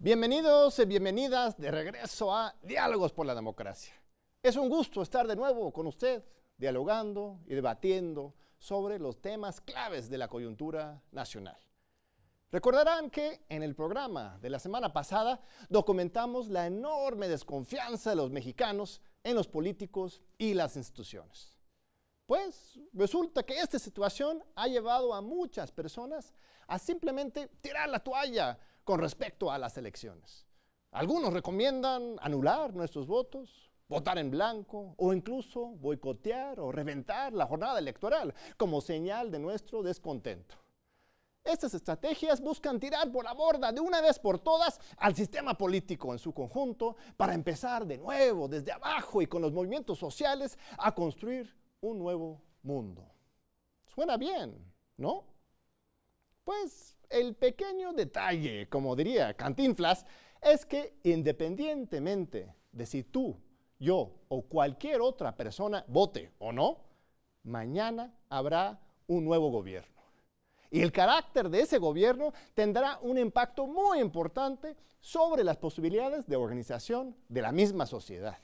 Bienvenidos y bienvenidas de regreso a Diálogos por la Democracia. Es un gusto estar de nuevo con usted, dialogando y debatiendo sobre los temas claves de la coyuntura nacional. Recordarán que en el programa de la semana pasada documentamos la enorme desconfianza de los mexicanos en los políticos y las instituciones. Pues resulta que esta situación ha llevado a muchas personas a simplemente tirar la toalla con respecto a las elecciones. Algunos recomiendan anular nuestros votos, votar en blanco o incluso boicotear o reventar la jornada electoral como señal de nuestro descontento. Estas estrategias buscan tirar por la borda de una vez por todas al sistema político en su conjunto para empezar de nuevo, desde abajo y con los movimientos sociales, a construir un nuevo mundo. Suena bien, ¿no? Pues el pequeño detalle, como diría Cantinflas, es que independientemente de si tú, yo o cualquier otra persona vote o no, mañana habrá un nuevo gobierno. Y el carácter de ese gobierno tendrá un impacto muy importante sobre las posibilidades de organización de la misma sociedad.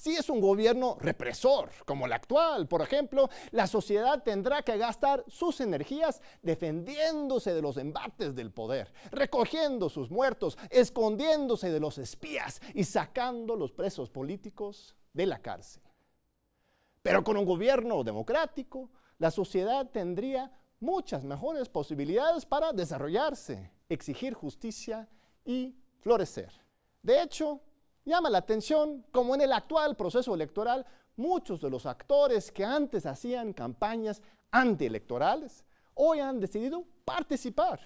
Si es un gobierno represor, como el actual, por ejemplo, la sociedad tendrá que gastar sus energías defendiéndose de los embates del poder, recogiendo sus muertos, escondiéndose de los espías y sacando los presos políticos de la cárcel. Pero con un gobierno democrático, la sociedad tendría muchas mejores posibilidades para desarrollarse, exigir justicia y florecer. De hecho, llama la atención como en el actual proceso electoral muchos de los actores que antes hacían campañas antielectorales hoy han decidido participar.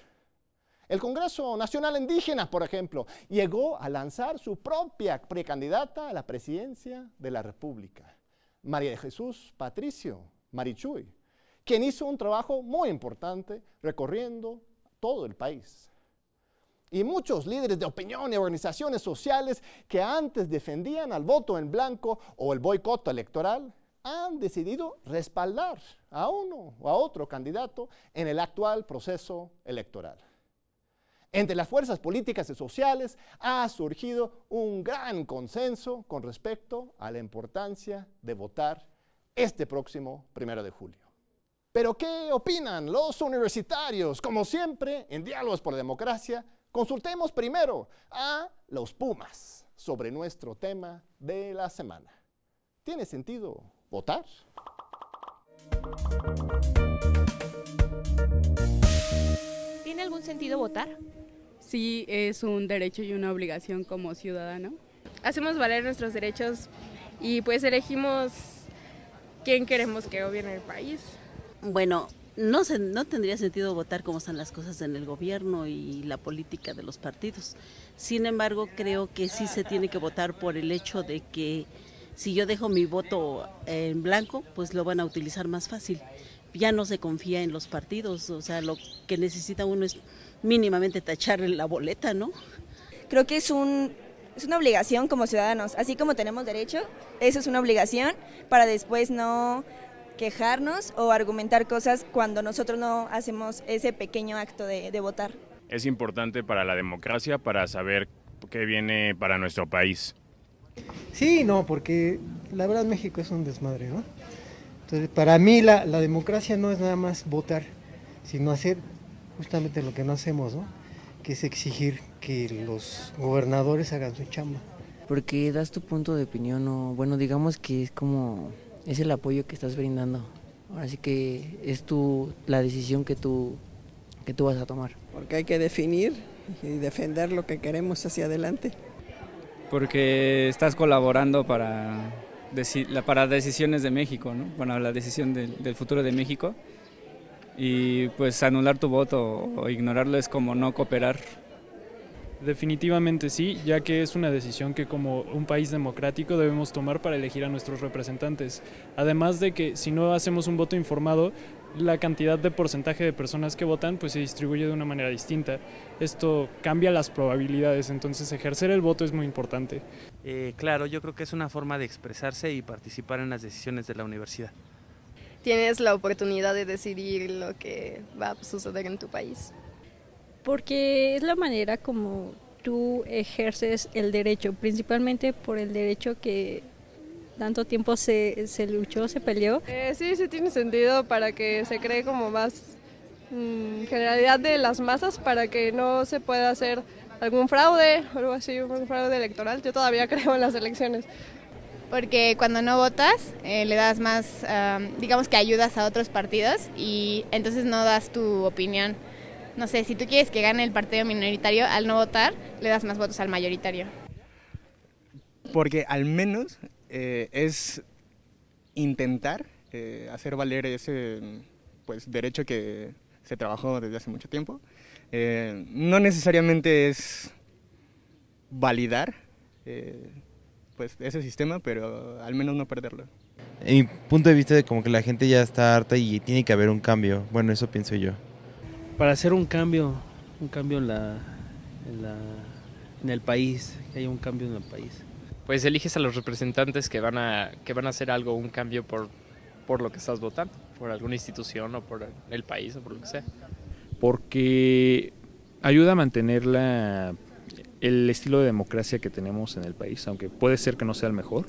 El Congreso Nacional Indígena, por ejemplo, llegó a lanzar su propia precandidata a la presidencia de la República, María de Jesús Patricio Marichuy, quien hizo un trabajo muy importante recorriendo todo el país. Y muchos líderes de opinión y organizaciones sociales que antes defendían al voto en blanco o el boicot electoral, han decidido respaldar a uno o a otro candidato en el actual proceso electoral. Entre las fuerzas políticas y sociales ha surgido un gran consenso con respecto a la importancia de votar este próximo 1 de julio. Pero ¿qué opinan los universitarios? Como siempre, en Diálogos por la Democracia, consultemos primero a los Pumas sobre nuestro tema de la semana. ¿Tiene sentido votar? ¿Tiene algún sentido votar? Sí, es un derecho y una obligación como ciudadano. Hacemos valer nuestros derechos y pues elegimos quién queremos que gobierne el país. Bueno, no tendría sentido votar como están las cosas en el gobierno y la política de los partidos. Sin embargo, creo que sí se tiene que votar por el hecho de que si yo dejo mi voto en blanco, pues lo van a utilizar más fácil. Ya no se confía en los partidos, o sea, lo que necesita uno es mínimamente tachar la boleta, ¿no? Creo que es una obligación como ciudadanos, así como tenemos derecho, eso es una obligación para después no quejarnos o argumentar cosas cuando nosotros no hacemos ese pequeño acto de votar. Es importante para la democracia, para saber qué viene para nuestro país. Sí, no, porque la verdad México es un desmadre, ¿no? Entonces, para mí la democracia no es nada más votar, sino hacer justamente lo que no hacemos, ¿no? Que es exigir que los gobernadores hagan su chamba. Porque das tu punto de opinión, o bueno, digamos que es como es el apoyo que estás brindando, así que es la decisión que tú vas a tomar. Porque hay que definir y defender lo que queremos hacia adelante. Porque estás colaborando para decisiones de México, ¿no? Bueno, la decisión del futuro de México, y pues anular tu voto o ignorarlo es como no cooperar. Definitivamente sí, ya que es una decisión que como un país democrático debemos tomar para elegir a nuestros representantes. Además de que si no hacemos un voto informado, la cantidad de porcentaje de personas que votan pues se distribuye de una manera distinta. Esto cambia las probabilidades, entonces ejercer el voto es muy importante. Claro, yo creo que es una forma de expresarse y participar en las decisiones de la universidad. Tienes la oportunidad de decidir lo que va a suceder en tu país. Porque es la manera como tú ejerces el derecho, principalmente por el derecho que tanto tiempo se luchó, se peleó. Sí, sí tiene sentido para que se cree como más generalidad de las masas, para que no se pueda hacer algún fraude, algo así, un fraude electoral. Yo todavía creo en las elecciones. Porque cuando no votas, le das más, digamos que ayudas a otros partidos y entonces no das tu opinión. No sé, si tú quieres que gane el partido minoritario, al no votar, le das más votos al mayoritario. Porque al menos es intentar hacer valer ese derecho que se trabajó desde hace mucho tiempo. No necesariamente es validar ese sistema, pero al menos no perderlo. En mi punto de vista, como que la gente ya está harta y tiene que haber un cambio. Bueno, eso pienso yo. Para hacer un cambio en el país, que haya un cambio en el país. Pues eliges a los representantes que van a hacer algo, un cambio por lo que estás votando, por alguna institución o por el país o por lo que sea. Porque ayuda a mantener el estilo de democracia que tenemos en el país, aunque puede ser que no sea el mejor,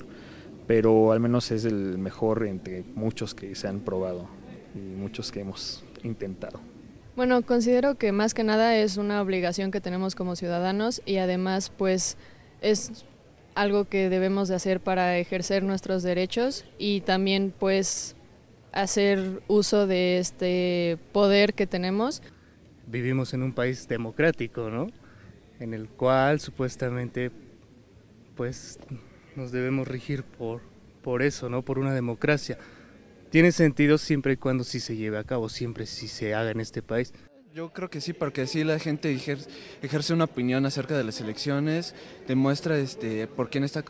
pero al menos es el mejor entre muchos que se han probado y muchos que hemos intentado. Bueno, considero que más que nada es una obligación que tenemos como ciudadanos y además pues es algo que debemos de hacer para ejercer nuestros derechos y también pues hacer uso de este poder que tenemos. Vivimos en un país democrático, ¿no? En el cual supuestamente pues nos debemos regir por eso, ¿no? Por una democracia. Tiene sentido siempre y cuando sí se lleve a cabo, siempre sí se haga en este país. Yo creo que sí, porque sí la gente ejerce una opinión acerca de las elecciones, demuestra por quién está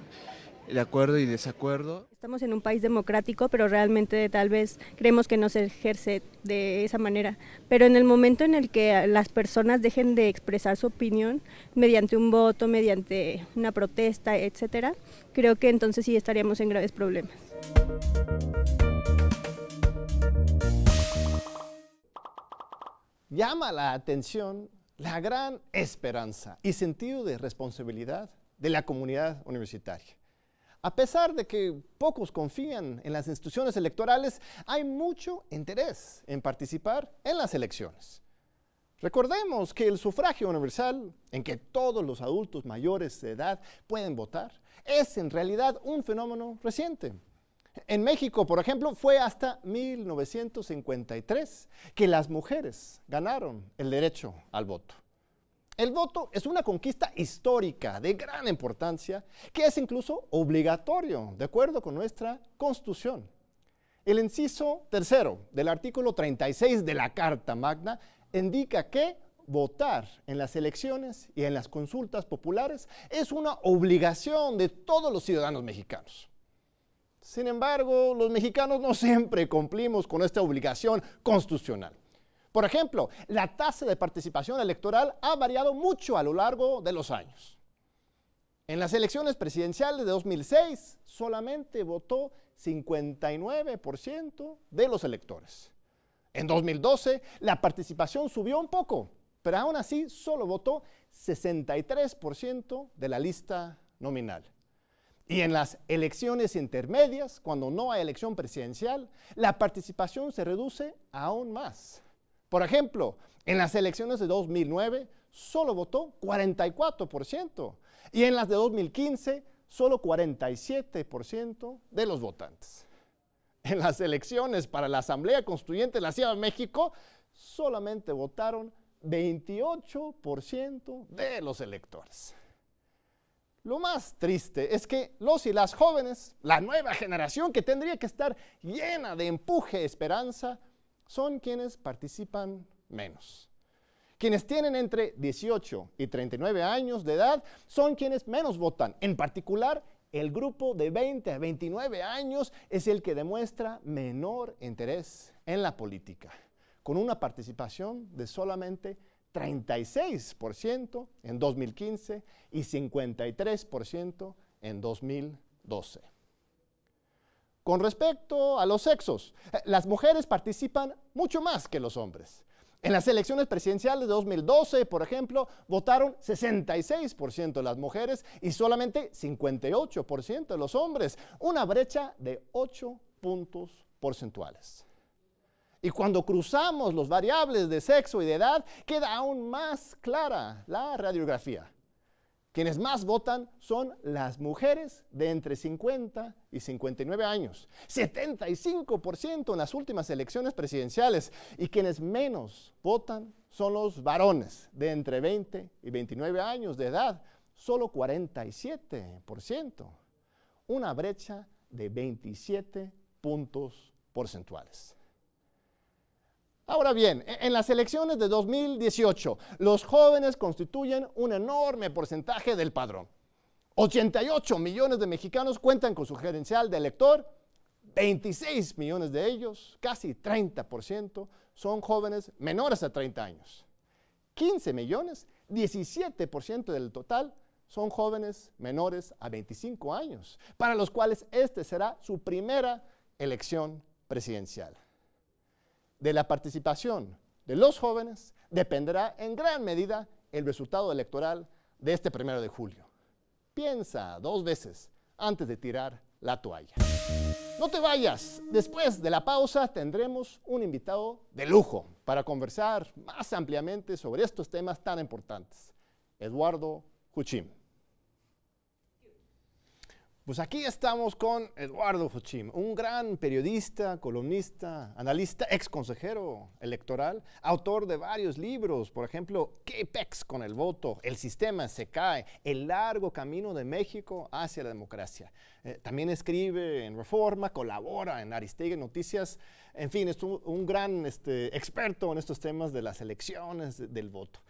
de acuerdo y desacuerdo. Estamos en un país democrático, pero realmente tal vez creemos que no se ejerce de esa manera. Pero en el momento en el que las personas dejen de expresar su opinión mediante un voto, mediante una protesta, etcétera, creo que entonces sí estaríamos en graves problemas. Llama la atención la gran esperanza y sentido de responsabilidad de la comunidad universitaria. A pesar de que pocos confían en las instituciones electorales, hay mucho interés en participar en las elecciones. Recordemos que el sufragio universal, en que todos los adultos mayores de edad pueden votar, es en realidad un fenómeno reciente. En México, por ejemplo, fue hasta 1953 que las mujeres ganaron el derecho al voto. El voto es una conquista histórica de gran importancia que es incluso obligatorio de acuerdo con nuestra Constitución. El inciso tercero del artículo 36 de la Carta Magna indica que votar en las elecciones y en las consultas populares es una obligación de todos los ciudadanos mexicanos. Sin embargo, los mexicanos no siempre cumplimos con esta obligación constitucional. Por ejemplo, la tasa de participación electoral ha variado mucho a lo largo de los años. En las elecciones presidenciales de 2006, solamente votó 59% de los electores. En 2012, la participación subió un poco, pero aún así solo votó 63% de la lista nominal. Y en las elecciones intermedias, cuando no hay elección presidencial, la participación se reduce aún más. Por ejemplo, en las elecciones de 2009 solo votó 44% y en las de 2015 solo 47% de los votantes. En las elecciones para la Asamblea Constituyente de la Ciudad de México solamente votaron 28% de los electores. Lo más triste es que los y las jóvenes, la nueva generación que tendría que estar llena de empuje y esperanza, son quienes participan menos. Quienes tienen entre 18 y 39 años de edad son quienes menos votan. En particular, el grupo de 20 a 29 años es el que demuestra menor interés en la política, con una participación de solamente 36% en 2015 y 53% en 2012. Con respecto a los sexos, las mujeres participan mucho más que los hombres. En las elecciones presidenciales de 2012, por ejemplo, votaron 66% de las mujeres y solamente 58% de los hombres, una brecha de 8 puntos porcentuales. Y cuando cruzamos los variables de sexo y de edad, queda aún más clara la radiografía. Quienes más votan son las mujeres de entre 50 y 59 años, 75% en las últimas elecciones presidenciales, y quienes menos votan son los varones de entre 20 y 29 años de edad, solo 47%, una brecha de 27 puntos porcentuales. Ahora bien, en las elecciones de 2018, los jóvenes constituyen un enorme porcentaje del padrón. 88 millones de mexicanos cuentan con su credencial de elector, 26 millones de ellos, casi 30%, son jóvenes menores a 30 años. 15 millones, 17% del total, son jóvenes menores a 25 años, para los cuales este será su primera elección presidencial. De la participación de los jóvenes dependerá en gran medida el resultado electoral de este 1 de julio. Piensa 2 veces antes de tirar la toalla. No te vayas, después de la pausa tendremos un invitado de lujo para conversar más ampliamente sobre estos temas tan importantes, Eduardo Huchim. Pues aquí estamos con Eduardo Huchim, un gran periodista, columnista, analista, ex consejero electoral, autor de varios libros, por ejemplo, ¿Qué pex con el voto?, El sistema se cae, El largo camino de México hacia la democracia. También escribe en Reforma, colabora en Aristegui Noticias, en fin, es un gran experto en estos temas de las elecciones, del voto.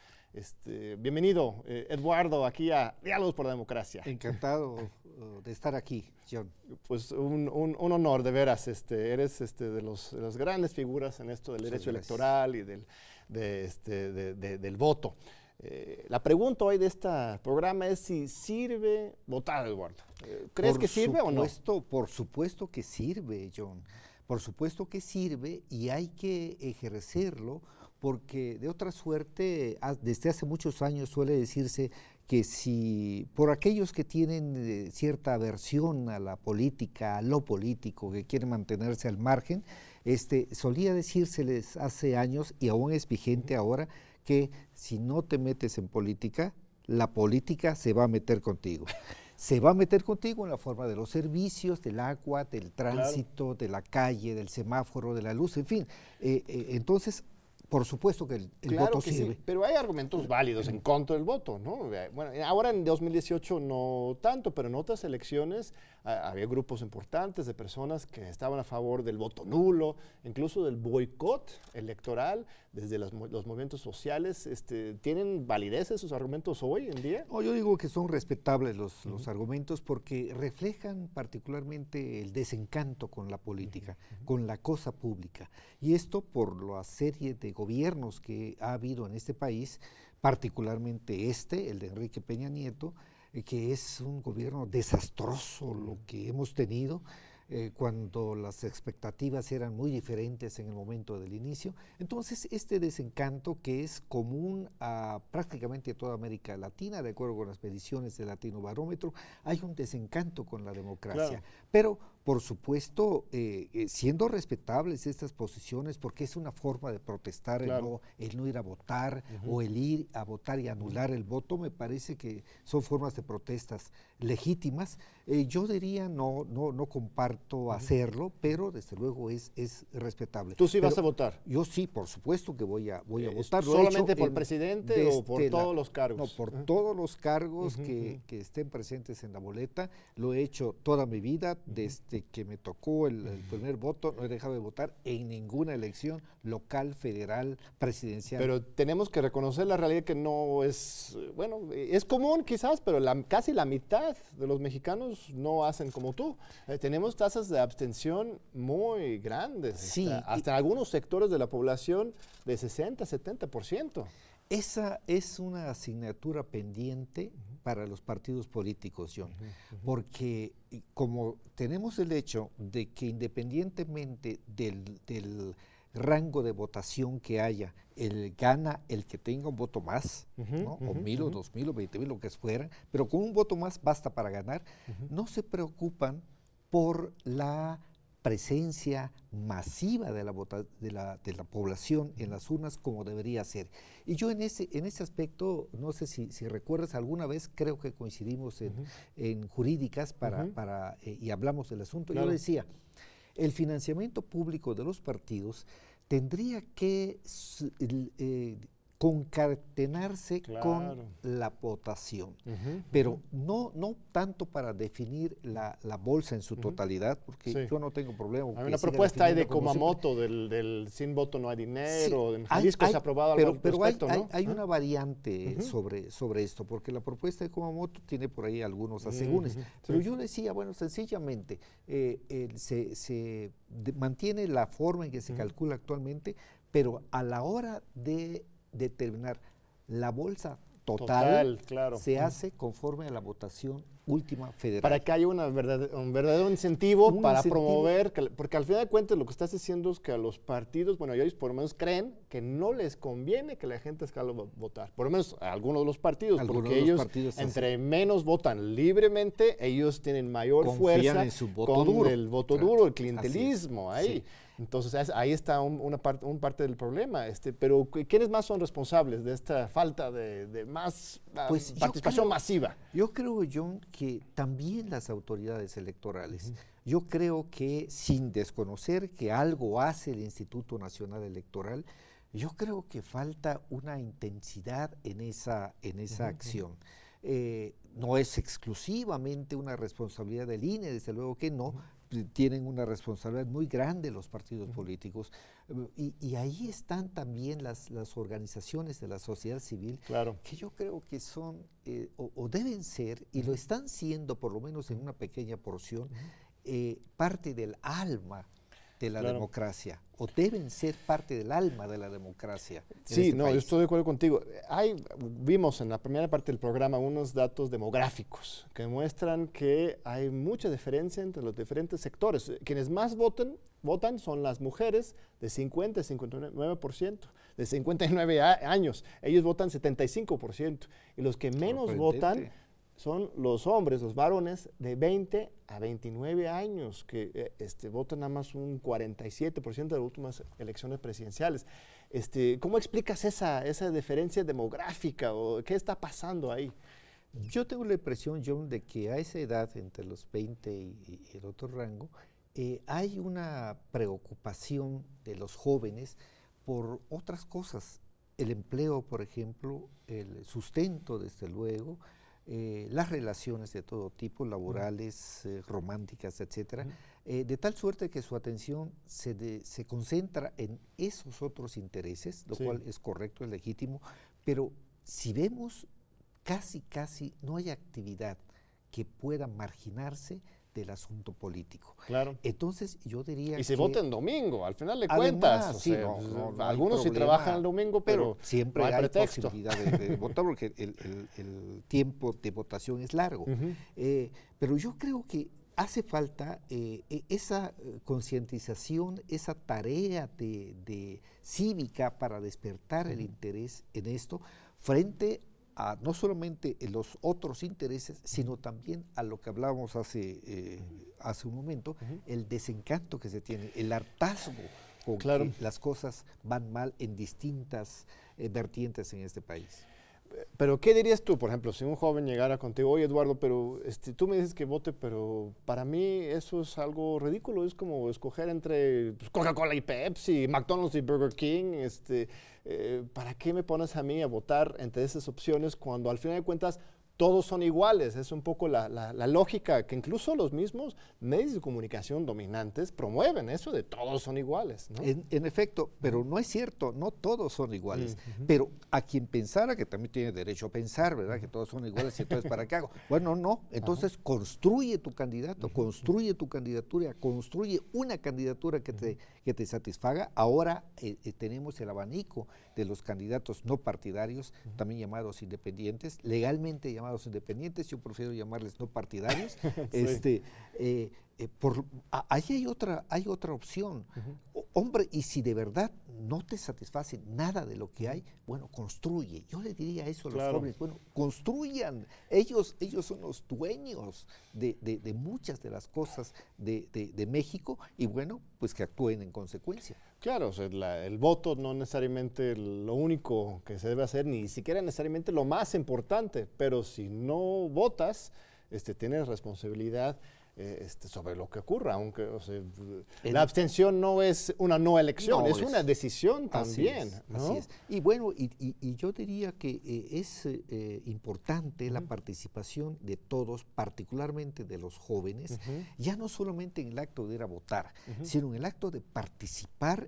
Bienvenido, Eduardo, aquí a Diálogos por la Democracia. Encantado de estar aquí, John. Pues un honor, de veras. Eres de las grandes figuras en esto del derecho electoral y del voto. La pregunta hoy de este programa es si sirve votar, Eduardo. ¿Crees que sirve o no? Por supuesto que sirve, John. Por supuesto que sirve y hay que ejercerlo, porque de otra suerte, desde hace muchos años suele decirse que si por aquellos que tienen cierta aversión a la política, a lo político, que quieren mantenerse al margen, solía decírseles hace años, y aún es vigente ahora, que si no te metes en política, la política se va a meter contigo. Se va a meter contigo en la forma de los servicios, del agua, del tránsito, de la calle, del semáforo, de la luz, en fin. Entonces, por supuesto que el voto sirve. Sí, pero hay argumentos válidos en contra del voto, ¿no? Bueno, ahora en 2018 no tanto, pero en otras elecciones había grupos importantes de personas que estaban a favor del voto nulo, incluso del boicot electoral, desde los movimientos sociales. ¿Tienen validez esos argumentos hoy en día? No, yo digo que son respetables los argumentos, porque reflejan particularmente el desencanto con la política, con la cosa pública. Y esto por la serie de gobiernos que ha habido en este país, particularmente el de Enrique Peña Nieto, que es un gobierno desastroso lo que hemos tenido, cuando las expectativas eran muy diferentes en el momento del inicio. Entonces, este desencanto, que es común a prácticamente toda América Latina, de acuerdo con las mediciones del Latino Barómetro, hay un desencanto con la democracia. Claro. Pero, por supuesto, siendo respetables estas posiciones, porque es una forma de protestar, claro, el no ir a votar, o el ir a votar y anular el voto, me parece que son formas de protestas legítimas. Yo diría no comparto hacerlo, pero desde luego es respetable. ¿Tú sí vas a votar? Yo sí, por supuesto que voy a votar. ¿Solamente por presidente o por todos los cargos? No, por todos los cargos que estén presentes en la boleta. Lo he hecho toda mi vida, desde que me tocó el primer voto, no he dejado de votar en ninguna elección local, federal, presidencial. Pero tenemos que reconocer la realidad, que no es, bueno, es común quizás, pero casi la mitad de los mexicanos no hacen como tú. Tenemos tasas de abstención muy grandes, sí, hasta algunos sectores de la población de 60, 70%. Esa es una asignatura pendiente para los partidos políticos, John, porque como tenemos el hecho de que, independientemente del rango de votación que haya, gana el que tenga un voto más, o 1000 o 2000 o 20000, lo que fuera, pero con un voto más basta para ganar, no se preocupan por la presencia masiva de la población en las urnas como debería ser. Y yo en ese aspecto, no sé si recuerdas, alguna vez creo que coincidimos en jurídicas y hablamos del asunto. Claro. Yo decía, el financiamiento público de los partidos tendría que concatenarse con la votación, pero no tanto para definir la bolsa en su totalidad, porque yo no tengo problema. Hay una propuesta de Komamoto, del sin voto no hay dinero, en Jalisco se ha aprobado algo al respecto, ¿no? Hay una variante sobre esto, porque la propuesta de Komamoto tiene por ahí algunos asegúnes, pero yo decía, bueno, sencillamente, se mantiene la forma en que se calcula actualmente, pero a la hora de determinar la bolsa total se hace conforme a la votación última federal. Para que haya un verdadero incentivo promover, porque al final de cuentas lo que estás diciendo es que a los partidos, bueno, ellos por lo menos creen que no les conviene que la gente salga a votar, por lo menos a algunos de los partidos, porque ellos entre menos votan libremente, ellos tienen mayor fuerza con el voto duro, el clientelismo ahí. Entonces, ahí está una parte del problema, pero ¿quiénes más son responsables de esta falta de más participación masiva? Yo creo, John, que también las autoridades electorales, yo creo que sin desconocer que algo hace el Instituto Nacional Electoral, yo creo que falta una intensidad en esa acción. No es exclusivamente una responsabilidad del INE, desde luego que no, tienen una responsabilidad muy grande los partidos políticos, y ahí están también las organizaciones de la sociedad civil, que yo creo que son o deben ser, y lo están siendo por lo menos en una pequeña porción, parte del alma de la democracia, o deben ser parte del alma de la democracia. Sí, yo estoy de acuerdo contigo. Vimos en la primera parte del programa unos datos demográficos que muestran que hay mucha diferencia entre los diferentes sectores. Quienes más votan son las mujeres, de 50 a 59%, de 59 años. Ellos votan 75%, y los que menos votan son los hombres, los varones de 20 a 29 años, que votan nada más un 47% de las últimas elecciones presidenciales. ¿Cómo explicas esa diferencia demográfica, o qué está pasando ahí? Yo tengo la impresión, John, de que a esa edad, entre los 20 y el otro rango, hay una preocupación de los jóvenes por otras cosas. El empleo, por ejemplo, el sustento, desde luego, las relaciones de todo tipo, laborales, románticas, etcétera, de tal suerte que su atención se concentra en esos otros intereses, lo cual es correcto, es legítimo, pero si vemos, casi no hay actividad que pueda marginarse del asunto político. Entonces yo diría que vota en domingo, al final de cuentas. Sí, algunos sí trabajan el domingo, pero siempre no hay posibilidad de votar, porque el tiempo de votación es largo. Pero yo creo que hace falta esa concientización, esa tarea de cívica para despertar el interés en esto frente a no solamente los otros intereses, sino también a lo que hablábamos hace un momento, el desencanto que se tiene, el hartazgo con que las cosas van mal en distintas vertientes en este país. Pero, ¿qué dirías tú, por ejemplo, si un joven llegara contigo, oye, Eduardo, pero tú me dices que vote, pero para mí eso es algo ridículo, es como escoger entre Coca-Cola y Pepsi, McDonald's y Burger King, ¿para qué me pones a mí a votar entre esas opciones cuando al final de cuentas todos son iguales? Es un poco la lógica que incluso los mismos medios de comunicación dominantes promueven, eso de todos son iguales, ¿no? En efecto, pero no es cierto, no todos son iguales. Pero a quien pensara, que también tiene derecho a pensar, ¿verdad?, que todos son iguales, entonces ¿para qué hago? Bueno, no, entonces construye tu candidato, construye tu candidatura, construye una candidatura que te satisfaga. Ahora tenemos el abanico de los candidatos no partidarios, también llamados independientes, legalmente llamados independientes, yo prefiero llamarles no partidarios. Ahí hay otra opción. Hombre, y si de verdad no te satisface nada de lo que hay, bueno, construye. Yo le diría eso a los jóvenes, bueno, construyan. Ellos son los dueños de muchas de las cosas de México y, bueno, pues que actúen en consecuencia. Claro, o sea, el voto no necesariamente lo único que se debe hacer, ni siquiera necesariamente lo más importante, pero si no votas, tienes responsabilidad sobre lo que ocurra, aunque la abstención no es una no elección, no, es una decisión también. Así es, ¿no? Así es. Y bueno, y yo diría que es importante la participación de todos, particularmente de los jóvenes, ya no solamente en el acto de ir a votar, sino en el acto de participar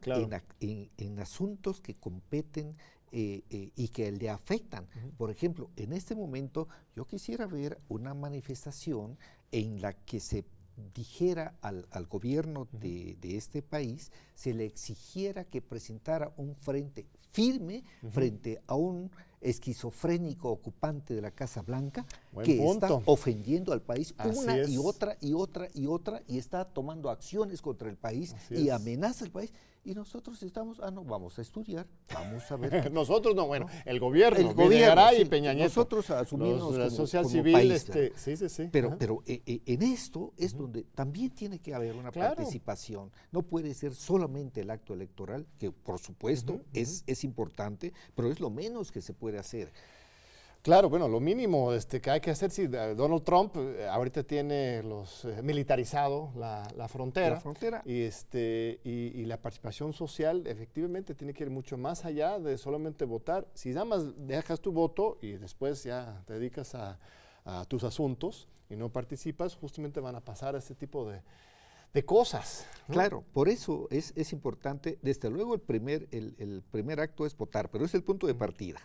en asuntos que competen y que le afectan. Por ejemplo, en este momento yo quisiera ver una manifestación en la que se dijera al gobierno de este país, se le exigiera que presentara un frente firme frente a un esquizofrénico ocupante de la Casa Blanca que está ofendiendo al país una y otra y está tomando acciones contra el país y amenaza al país. Y nosotros estamos, vamos a estudiar, vamos a ver. Nosotros no, bueno, el gobierno, Videgaray y Peña Nieto. Nosotros asumirnos como sociedad civil, país, sí. Pero en esto es donde también tiene que haber una participación. No puede ser solamente el acto electoral, que por supuesto es importante, pero es lo menos que se puede hacer. Claro, bueno, lo mínimo que hay que hacer, si Donald Trump ahorita tiene militarizado la frontera. La frontera. Y la participación social efectivamente tiene que ir mucho más allá de solamente votar. Si nada más dejas tu voto y después ya te dedicas a tus asuntos y no participas, justamente van a pasar este tipo de cosas, ¿no? Claro, por eso es importante, desde luego el primer acto es votar, pero es el punto de partida,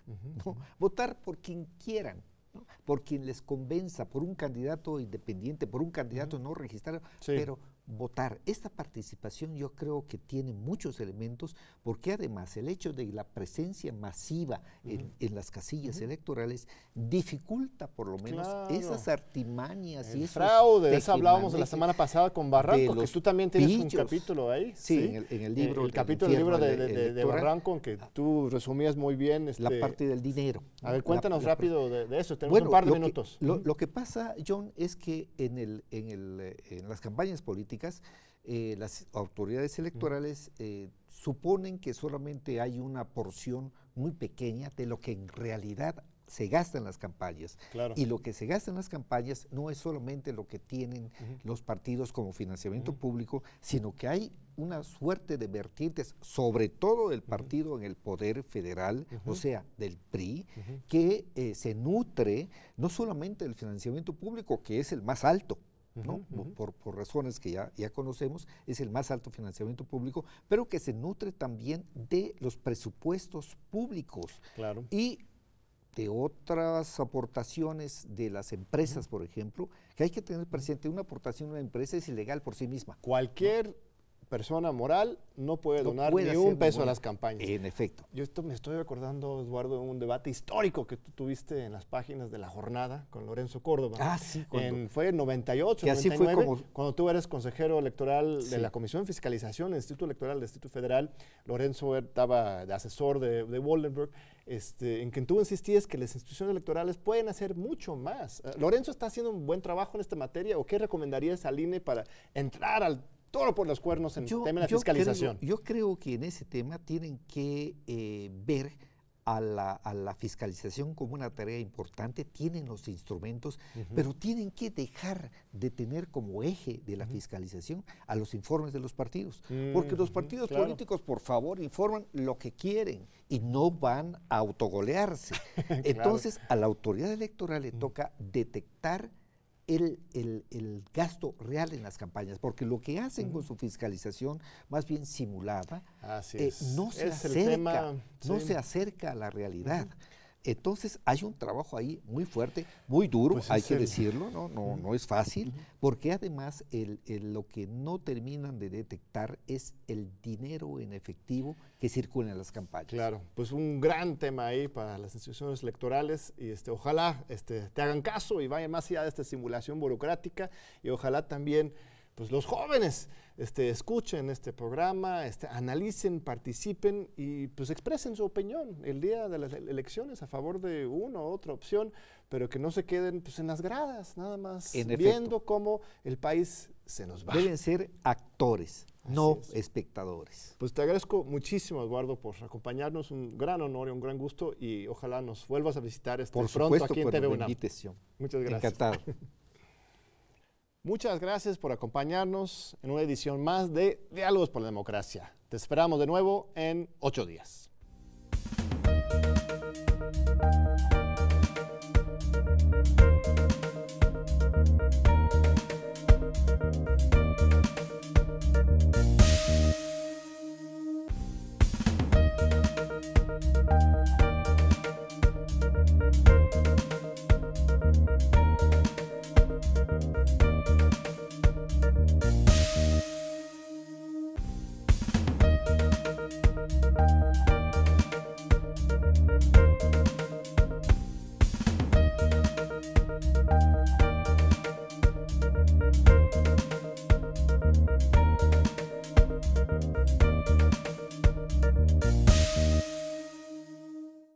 ¿no? Votar por quien quieran, ¿no? Por quien les convenza, por un candidato independiente, por un candidato no registrado, pero votar. Esta participación yo creo que tiene muchos elementos, porque además el hecho de la presencia masiva en las casillas electorales dificulta por lo menos esas artimañas y esos fraudes. De eso hablábamos la semana pasada con Barranco, que tú también tienes un capítulo ahí. Sí, en el libro. El capítulo del libro de Barranco, que tú resumías muy bien. La parte del dinero. A ver, cuéntanos rápido de eso, tenemos un par de minutos. Lo que pasa, John, es que en las campañas políticas, las autoridades electorales suponen que solamente hay una porción muy pequeña de lo que en realidad se gasta en las campañas. Y lo que se gasta en las campañas no es solamente lo que tienen los partidos como financiamiento público, sino que hay una suerte de vertientes, sobre todo del partido en el poder federal, o sea, del PRI, que se nutre no solamente del financiamiento público, que es el más alto, ¿no? Por razones que ya conocemos, es el más alto financiamiento público, pero que se nutre también de los presupuestos públicos y de otras aportaciones de las empresas, por ejemplo, que hay que tener presente. Una aportación de una empresa es ilegal por sí misma. Cualquier persona moral no puede donar ni un peso a las campañas. En efecto. Yo me estoy acordando, Eduardo, de un debate histórico que tú tuviste en las páginas de La Jornada con Lorenzo Córdoba. Ah, sí. Fue en 98, 99, así fue como... cuando tú eres consejero electoral de la Comisión de Fiscalización del Instituto Electoral del Distrito Federal. Lorenzo estaba de asesor de Woldenburg. En que tú insistías que las instituciones electorales pueden hacer mucho más. ¿Lorenzo está haciendo un buen trabajo en esta materia o qué recomendarías al INE para entrar al toro por los cuernos en el tema de la fiscalización? Yo creo que en ese tema tienen que ver a la fiscalización como una tarea importante. Tienen los instrumentos, pero tienen que dejar de tener como eje de la fiscalización a los informes de los partidos, porque los partidos políticos, por favor, informan lo que quieren y no van a autogolearse. Entonces, a la autoridad electoral le toca detectar el gasto real en las campañas, porque lo que hacen con su fiscalización más bien simulada no se acerca a la realidad. Entonces hay un trabajo ahí muy fuerte, muy duro, pues hay que decirlo, no es fácil, porque además lo que no terminan de detectar es el dinero en efectivo que circula en las campañas. Claro, pues un gran tema ahí para las instituciones electorales y ojalá te hagan caso y vayan más allá de esta simulación burocrática y ojalá también pues los jóvenes escuchen este programa, analicen, participen y pues expresen su opinión el día de las elecciones a favor de una u otra opción, pero que no se queden pues en las gradas, nada más en viendo cómo el país se nos va. Deben ser actores, no espectadores. Pues te agradezco muchísimo, Eduardo, por acompañarnos, un gran honor y un gran gusto, y ojalá nos vuelvas a visitar pronto aquí en TV UNAM. Muchas gracias. Encantado. Muchas gracias por acompañarnos en una edición más de Diálogos por la Democracia. Te esperamos de nuevo en 8 días.